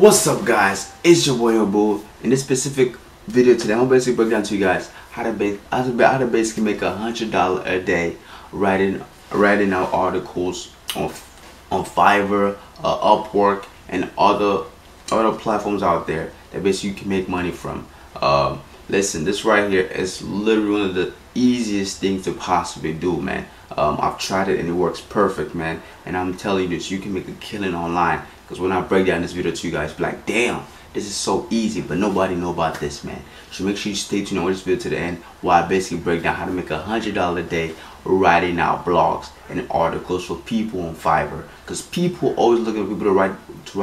What's up guys, it's your boy Abou. In this specific video today, I'm gonna basically break down to you guys how to basically make $100 a day writing out articles on Fiverr, Upwork, and other platforms out there that basically you can make money from. Listen, this right here is literally one of the easiest things to possibly do, man. I've tried it and it works perfect, man. And I'm telling you this, you can make a killing online. Because when I break down this video to you guys, be like, damn, this is so easy, but nobody know about this, man. So make sure you stay tuned on this video to the end, where I basically break down how to make $100 a day writing out blogs and articles for people on Fiverr. Because people always looking for people to write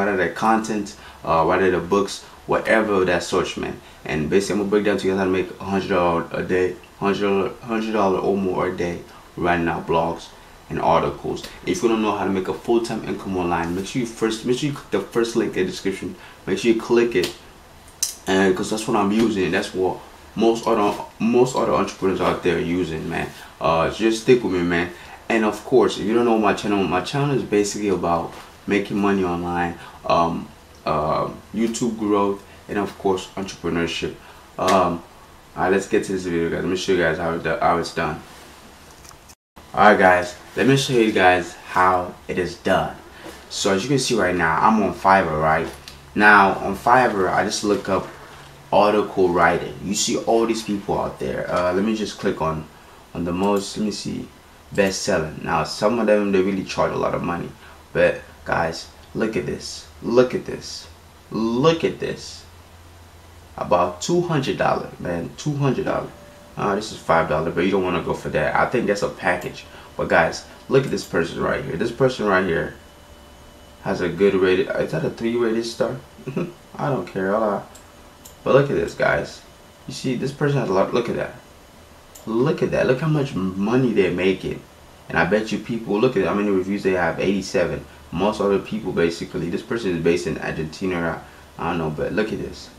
out their content, write out their books, whatever that sort, man. And basically, I'm gonna break down to you guys how to make $100 a day, $100 or more a day writing out blogs and articles. If you don't know how to make a full-time income online, make sure you click the first link in the description. Make sure you click it, and because that's what I'm using, and that's what most other entrepreneurs out there are using, man. Just stick with me, man. And of course, if you don't know my channel is basically about making money online, YouTube growth, and of course entrepreneurship. All right, let's get to this video, guys. Let me show you guys how it's done. Alright guys, let me show you guys how it is done. So as you can see right now, I'm on Fiverr, right? Now on Fiverr, I just look up article writing. You see all these people out there. Let me just click on the most, let me see, best selling. Now some of them, they really charge a lot of money. But guys, look at this. Look at this. Look at this. About $200, man, $200. This is $5, but you don't want to go for that. I think that's a package. But guys, look at this person right here. This person right here has a good rated. Is that a 3-rated star? I don't care. But look at this, guys. You see, this person has a lot. Look at that. Look at that. Look how much money they're making. And I bet you people, look at how many reviews they have. 87. Most other people, basically. This person is based in Argentina. I don't know, but look at this.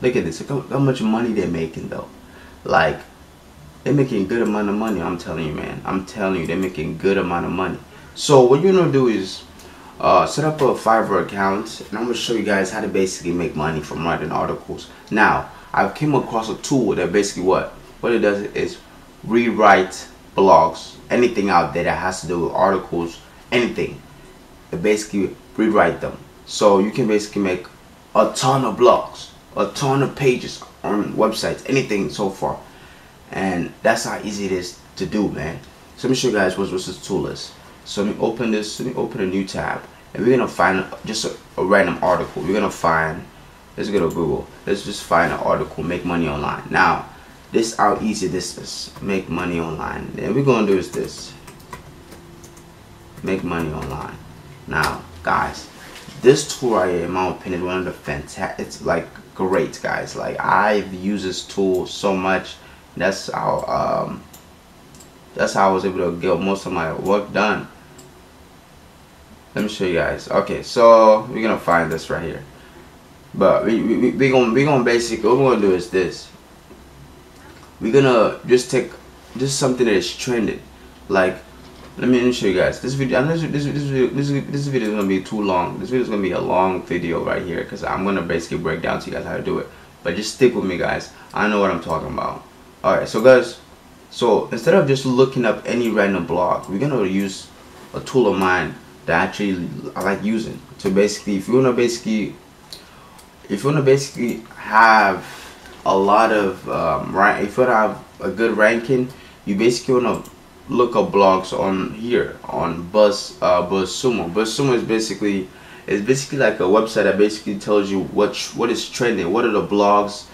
Look at this. Look how much money they're making, though. Like, they're making a good amount of money. I'm telling you, man. I'm telling you, they're making a good amount of money. So what you're gonna do is set up a Fiverr account, and I'm gonna show you guys how to basically make money from writing articles. Now, I came across a tool that basically what it does is rewrite blogs, anything out there that has to do with articles, anything. They basically rewrite them. So you can basically make a ton of blogs, a ton of pages on websites, anything so far. And that's how easy it is to do, man. So let me show you guys what this tool is. So let me open this, let me open a new tab, and we're gonna find just a random article. We're gonna find, let's go to Google, let's just find an article, make money online. Now this, how easy this is, make money online. Then we're gonna do is this, make money online. Now guys, this tool right here, in my opinion, is one of the fantastic, it's like great, guys. Like, I've used this tool so much. That's how I was able to get most of my work done. Let me show you guys. Okay, so we're gonna find this right here, but we're gonna basically, what we're gonna do is this, we're gonna just take just something that is trending. Like, let me show you guys this video. This video is gonna be too long. This video is gonna be a long video right here, because I'm gonna basically break down to you guys how to do it. But just stick with me, guys. I know what I'm talking about. All right, so guys, so instead of just looking up any random blog, we're gonna use a tool of mine that actually I like using. So basically, if you wanna basically have a lot of if you wanna have a good ranking, you basically wanna look up blogs on here on BuzzSumo. BuzzSumo is basically like a website that basically tells you what is trending, what are the blogs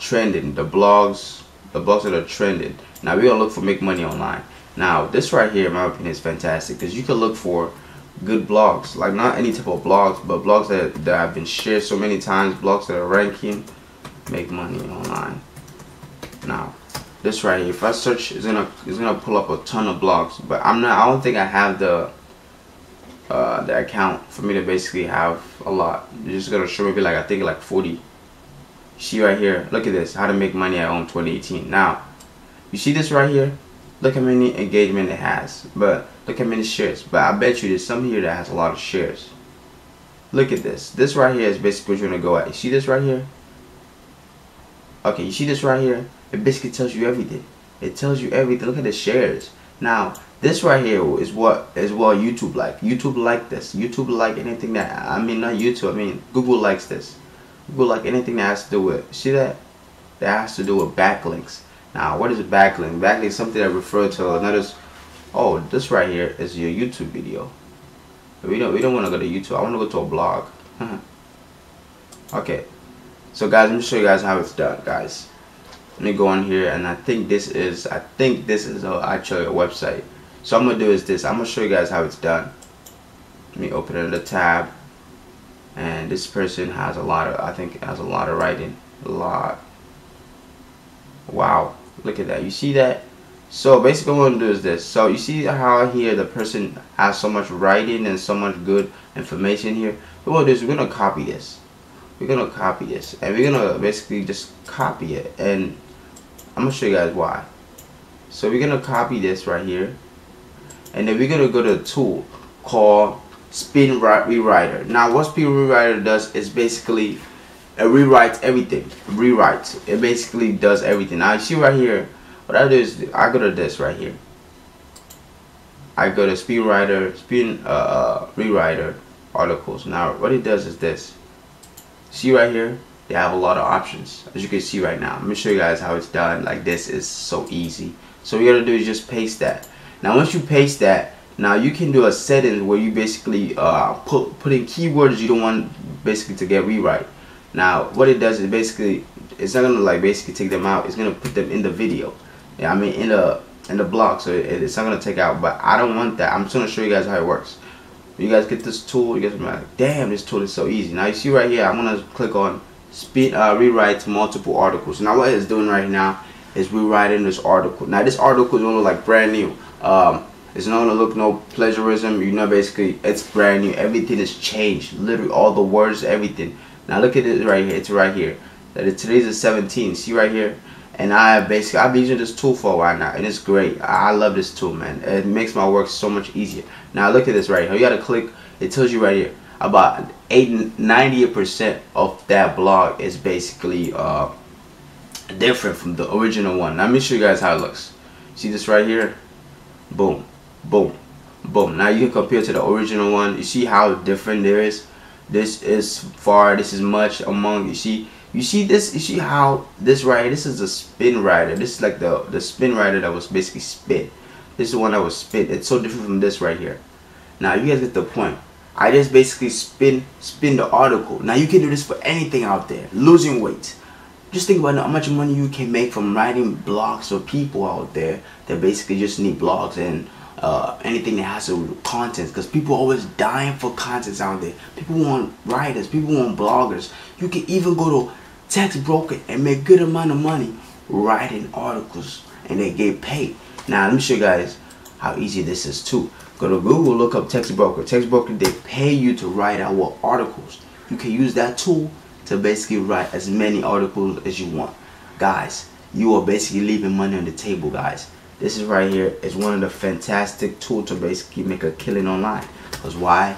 trending, the blogs that are trending. Now we're gonna look for make money online. Now this right here, in my opinion, is fantastic, because you can look for good blogs, like not any type of blogs, but blogs that have been shared so many times, blogs that are ranking, make money online. Now this right here, if I search, it's gonna pull up a ton of blogs, but I don't think I have the account for me to basically have a lot. It's just gonna show me like, I think like 40. See right here, look at this, how to make money at home 2018. Now you see this right here, look how many engagement it has, but look how many shares. But I bet you there's some here that has a lot of shares. Look at this. This right here is basically what you want to go at. You see this right here? Okay, you see this right here? It basically tells you everything. It tells you everything. Look at the shares. Now, this right here is what YouTube like. YouTube like this. YouTube like anything that, Google likes this. Google like anything that has to do with, see that? That has to do with backlinks. Now, what is a backlink? Backlink is something that refers to another. Oh, this right here is your YouTube video. We don't want to go to YouTube. I want to go to a blog. Okay. So guys, let me show you guys how it's done, guys. Let me go on here, and I think this is actually a website. So I'm gonna do is this. I'm gonna show you guys how it's done. Let me open another tab, and this person has a lot of, writing. A lot. Wow, look at that. You see that? So basically what I'm gonna do is this. So you see how here the person has so much writing and so much good information here. What we're gonna do is we're gonna copy this. We're gonna copy this, and we're gonna basically just copy it, and I'm gonna show you guys why. So we're gonna copy this right here, and then we're gonna go to a tool called Spin Rewriter. Now what Spin Rewriter does is basically it rewrites everything. It basically does everything. Now you see right here. What I do is I go to this right here. I go to Spin Rewriter articles. Now what it does is this. See right here, they have a lot of options, as you can see right now. Let me show you guys how it's done. Like this is so easy. So what you gotta do is just paste that. Now once you paste that, now you can do a setting where you basically put in keywords you don't want basically to get rewrite. Now what it does is basically it's not gonna like basically take them out. It's gonna put them in the video. Yeah, I mean in the blog, so it's not gonna take out. But I don't want that. I'm just gonna show you guys how it works. You guys get this tool. You guys are like, damn, this tool is so easy. Now you see right here. I'm gonna click on Spin Rewrite Multiple Articles. Now what it's doing right now is rewriting this article. Now this article is gonna look like brand new. It's not gonna look no plagiarism. You know, basically it's brand new. Everything is changed. Literally all the words, everything. Now look at it right here. It's right here. That is, today's the 17th. See right here. And I've been using this tool for a while now, and it's great. I love this tool, man. It makes my work so much easier. Now look at this right here. You gotta click. It tells you right here about 98% of that blog is basically different from the original one. Now let me show you guys how it looks. See this right here? Boom, boom, boom. Now you can compare to the original one. You see how different there is. This is far. This is much among. You see. You see this? You see how this right here? This is the Spin Rewriter. This is like the Spin Rewriter that was basically spit. This is the one that was spit. It's so different from this right here. Now you guys get the point. I just basically spin the article. Now you can do this for anything out there. Losing weight. Just think about how much money you can make from writing blogs for people out there that basically just need blogs and anything that has to do with content, because people are always dying for content out there. People want writers. People want bloggers. You can even go to Textbroker and make a good amount of money writing articles, and they get paid. Now let me show you guys how easy this is too. Go to Google, look up Textbroker. Textbroker, they pay you to write our articles. You can use that tool to basically write as many articles as you want. Guys, you are basically leaving money on the table, guys. This is right here is one of the fantastic tools to basically make a killing online. Because why?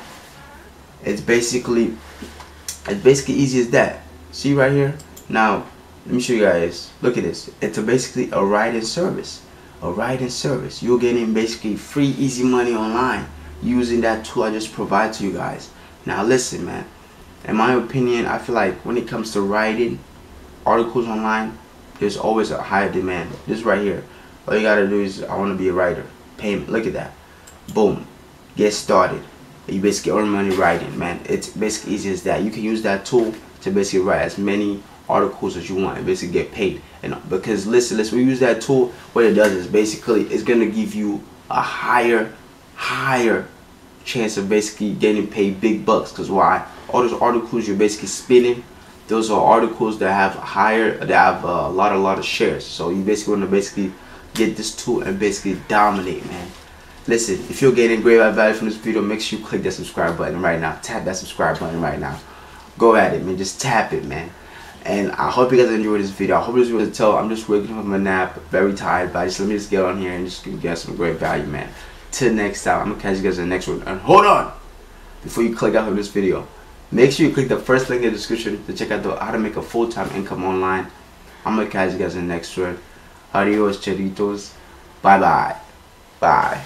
It's basically easy as that. See right here? Now, let me show you guys. Look at this. It's basically a writing service. A writing service. You're getting basically free, easy money online using that tool I just provide to you guys. Now, listen, man. In my opinion, I feel like when it comes to writing articles online, there's always a higher demand. This right here. All you gotta do is, I wanna be a writer. Payment. Look at that. Boom. Get started. You basically earn money writing, man. It's basically easy as that. You can use that tool to basically write as many articles as you want and basically get paid. And because listen, we use that tool. What it does is basically it's gonna give you a higher chance of basically getting paid big bucks. Cause why? All those articles you're basically spinning. Those are articles that have a lot of shares. So you basically wanna get this tool and basically dominate, man. Listen, if you're getting great value from this video, make sure you click that subscribe button right now. Tap that subscribe button right now. Go at it, man. Just tap it, man. And I hope you guys enjoyed this video. I hope this was a tell. I'm just waking up from my nap, very tired, but let me just get on here and just get some great value, man. Till next time, I'm gonna catch you guys in the next one. And hold on, before you click out of this video, Make sure you click the first link in the description to check out the how to make a full-time income online. I'm going to catch you guys in the next one. Adios, cheritos. Bye-bye. Bye.